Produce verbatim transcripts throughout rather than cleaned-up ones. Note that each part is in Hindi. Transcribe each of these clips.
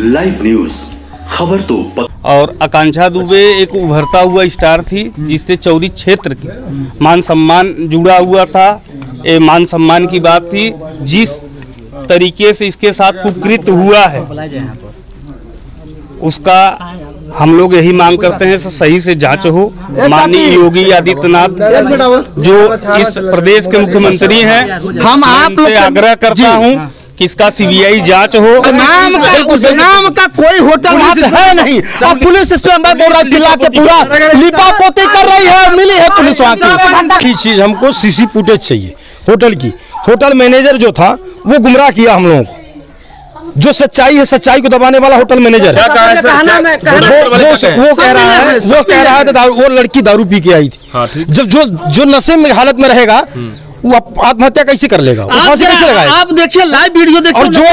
लाइव न्यूज खबर तो। और आकांक्षा दुबे एक उभरता हुआ स्टार थी जिससे चौरी क्षेत्र के मान सम्मान जुड़ा हुआ था। ये मान सम्मान की बात थी, जिस तरीके से इसके साथ कुकृत हुआ है उसका हम लोग यही मांग करते हैं सही से जांच हो। माननीय योगी आदित्यनाथ जो इस प्रदेश के मुख्यमंत्री हैं, हम आपसे आग्रह करता हूं कि इसका सीबीआई जांच हो। नाम का उस नाम का कोई होटल है नहीं और पुलिस स्वयं जिला के पूरा लिपापोती कर रही है। मिली है पुलिस वहाँ की चीज, हमको सीसी फुटेज चाहिए होटल की। होटल मैनेजर जो था वो गुमराह किया हम लोगों को। जो सच्चाई है, सच्चाई को दबाने वाला होटल मैनेजर है। वो कह रहा है वो कह रहा है वो लड़की दारू पी के आई थी। जब जो जो नशे में हालत में रहेगा वो आत्महत्या कैसे कर लेगा? फांसी कैसे लगाएगा? आप देखिए लाइव वीडियो देखिए। और जो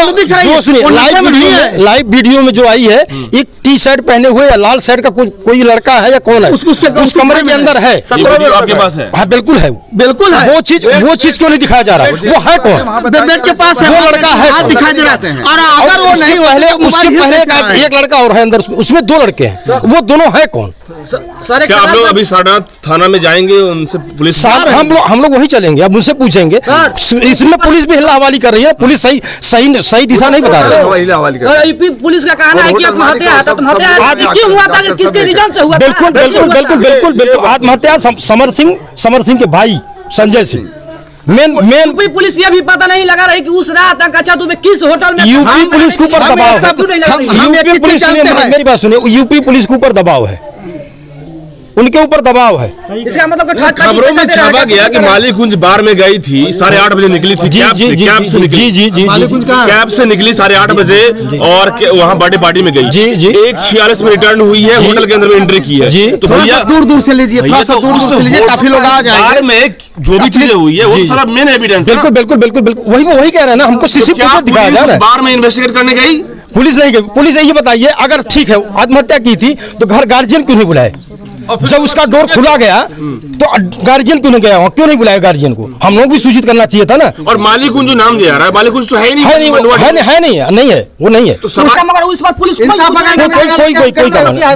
सुनिए लाइव वीडियो में लाइव वीडियो में जो आई है, एक टी शर्ट पहने हुए या लाल शर्ट का कोई लड़का है या कौन है उस कमरे के अंदर है। आपके पास है? हाँ बिल्कुल है, बिल्कुल है। वो चीज वो चीज क्यों नहीं दिखाया जा रहा है? वो है कौन? बेड के पास है वो लड़का है, दिखाई दे रहा है। और अगर वो नहीं, पहले उसके पहले एक लड़का और है अंदर, उसमें दो लड़के हैं। वो दोनों है कौन? क्या हम लोग अभी साढ़ा थाना में जाएंगे उनसे पुलिस साहब? हम लोग हम लोग वही चलेंगे, अब उनसे पूछेंगे। इसमें पुलिस भी हिला हवाली कर रही है। पुलिस सही सही सही दिशा नहीं बता रही। पुलिस का कहना है कि आत्महत्या क्यों हुआ था, किसके रीजन से हुआ? बिल्कुल बिल्कुल बिल्कुल बिल्कुल बिल्कुल आत्महत्या समर सिंह समर सिंह के भाई Sanjay Singh. Main main police ये भी पता नहीं लगा रही कि उस रात आकांक्षा दुबे किस होटल में। यूपी पुलिस के ऊपर दबाव है, मेरी बात सुनिए। यूपी पुलिस के ऊपर दबाव है, उनके ऊपर दबाव है। इसका मतलब खबरों में छापा गया कि मालीगंज बार में गई थी, साढ़े आठ बजे निकली थी। कैब से निकली साढ़े आठ बजे और वहाँ बर्थडे पार्टी में गई। जी जी एक छियालीस में रिटर्न हुई है, होटल के अंदर में एंट्री की है। जी तो भैया दूर दूर से लीजिए, काफी लोग आ जाएंगे। में जो भी चीजें हुई है वो सारा मेन एविडेंस। बिल्कुल बिल्कुल बिल्कुल बिल्कुल वही वही कह रहे हैं ना। हमको सीसी फुटेज दिखाया जा रहा है। बार में इन्वेस्टिगेट करने गई पुलिस नहीं गई। पुलिस ये बताइए, अगर ठीक है आत्महत्या की थी तो घर गार्जियन क्यों नहीं बुलाए? जब उसका डोर खुला गया तो गार्जियन क्यों नहीं गया वहाँ? क्यों नहीं बुलाया गार्जियन को? हम लोग भी सूचित करना चाहिए था ना। और मालीगंज जो नाम दिया रहा है, मालीगंज तो है नहीं, है नहीं, है नहीं, है नहीं है, वो नहीं है।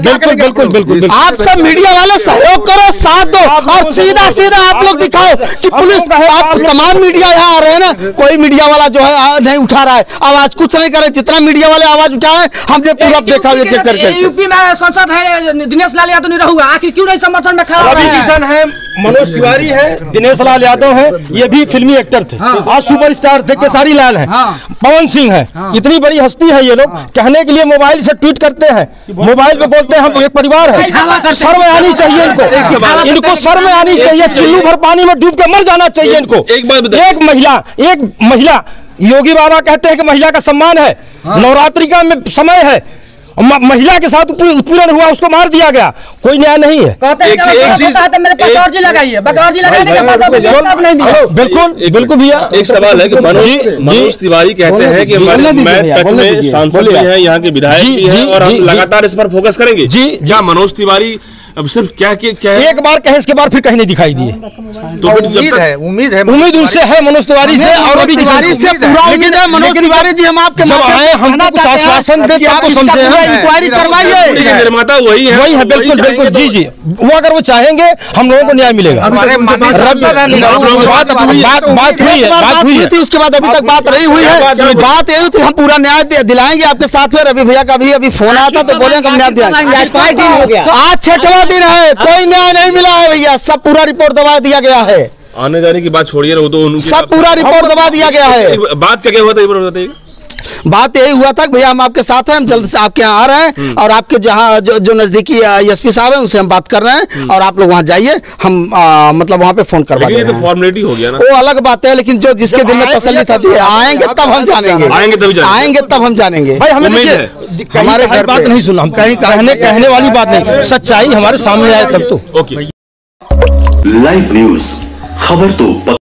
बिल्कुल बिल्कुल बिल्कुल आप सब मीडिया वाले सहयोग करो, साथ दो और सीधा सीधा आप लोग दिखाओ कि पुलिस। आप तमाम मीडिया यहाँ आ रहे हैं ना, कोई मीडिया वाला जो है नहीं उठा रहा है आवाज, कुछ नहीं करे। जितना मीडिया वाले आवाज उठाए हमने पूरा देखा करके। यूपी में सांसद है दिनेश लाल यादव नहीं रहूंगा, क्यों नहीं समर्थन में खड़ा रवि किशन है, मनोज तिवारी है, दिनेश लाल यादव है। ये भी फिल्मी एक्टर थे, हाँ। आज सुपरस्टार थे, केसारी लाल है, हाँ। पवन सिंह है, हाँ। इतनी बड़ी हस्ती है ये लोग, हाँ। कहने के लिए मोबाइल से ट्वीट करते हैं, मोबाइल पे बोलते हैं हम एक परिवार है। शर्म आनी चाहिए इनको, इनको शर्म आनी चाहिए। चुल्लू भर पानी में डूब के मर जाना चाहिए इनको। एक महिला एक महिला योगी बाबा कहते हैं कि महिला का सम्मान है, नवरात्रि का समय है, महिला के साथ उत्पीड़न हुआ, उसको मार दिया गया, कोई न्याय नहीं है। बिल्कुल बिल्कुल भैया एक सवाल है कि मनोज तिवारी कहते हैं कि मैं सांसद है, यहाँ के विधायक हैं और हम लगातार इस पर फोकस करेंगे। जी क्या मनोज तिवारी अब सिर्फ क्या क्या है? एक बार कहे, इसके बाद फिर कहीं नहीं दिखाई दिए। तो उम्मीद है, उम्मीद है, उम्मीद उनसे है मनोज तिवारी से और रवि तिवारी से पूरा उम्मीद है। मनोज तिवारी जी हम आपके जब आए हम कुछ आश्वासन देते हैं, आपको समझे हैं, इंक्वायरी करवाइए। निर्माता वही है, वही है, बिल्कुल बिल्कुल। जी जी वो अगर वो चाहेंगे हम लोगों को न्याय मिलेगा। बात हुई है, बात हुई थी, उसके बाद अभी तक बात नहीं हुई है। बात यही थी हम पूरा न्याय दिलाएंगे। आपके साथ में रवि भैया का भी अभी फोन आया था तो बोले हम न्याय दिलाएंगे। आज छठवा दिन है, कोई न्याय नहीं मिला है भैया। सब पूरा रिपोर्ट दबा दिया गया है। आने जाने की बात छोड़िए, रहो तो उनको सब पूरा रिपोर्ट दबा दिया गया है। बात क्या क्या हुआ था? बात यही हुआ था भैया हम आपके साथ हैं, हम जल्द से आपके यहाँ आ रहे हैं और आपके जहाँ जो, जो नजदीकी एसपी साहब हैं उनसे हम बात कर रहे हैं और आप लोग वहाँ जाइए। हम आ, मतलब वहाँ पे फोन करवा देंगे। ये तो फॉर्मेलिटी हो गया ना, वो अलग बात है, लेकिन जो जिसके दिल में तसल्ली था आएंगे तब हम जानेंगे, आएंगे तब हम जानेंगे। हमारे घर बात नहीं सुना, हम कहीं कहने वाली बात नहीं, सच्चाई हमारे सामने आए तब तो। लाइव न्यूज खबर तो।